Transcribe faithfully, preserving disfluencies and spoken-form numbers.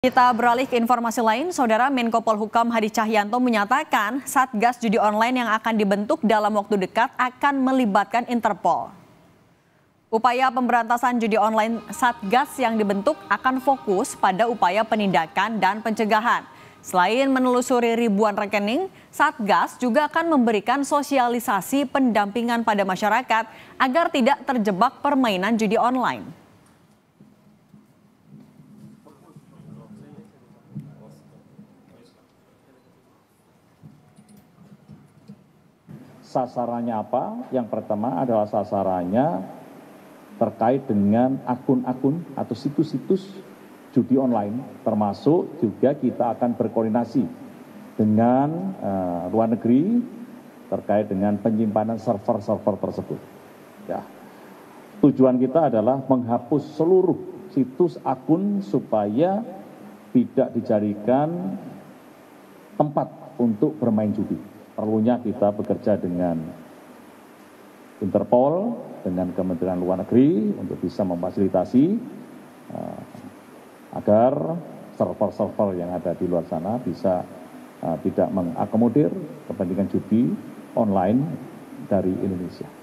Kita beralih ke informasi lain, Saudara. Menko Polhukam Hadi Cahyanto menyatakan Satgas Judi Online yang akan dibentuk dalam waktu dekat akan melibatkan Interpol. Upaya pemberantasan judi online Satgas yang dibentuk akan fokus pada upaya penindakan dan pencegahan. Selain menelusuri ribuan rekening, Satgas juga akan memberikan sosialisasi pendampingan pada masyarakat agar tidak terjebak permainan judi online. Sasarannya apa? Yang pertama adalah sasarannya terkait dengan akun-akun atau situs-situs judi online, termasuk juga kita akan berkoordinasi dengan uh, luar negeri terkait dengan penyimpanan server-server tersebut. Ya. Tujuan kita adalah menghapus seluruh situs akun supaya tidak dijadikan tempat untuk bermain judi. Perlunya kita bekerja dengan Interpol, dengan Kementerian Luar Negeri untuk bisa memfasilitasi uh, agar server-server yang ada di luar sana bisa uh, tidak mengakomodir kepentingan judi online dari Indonesia.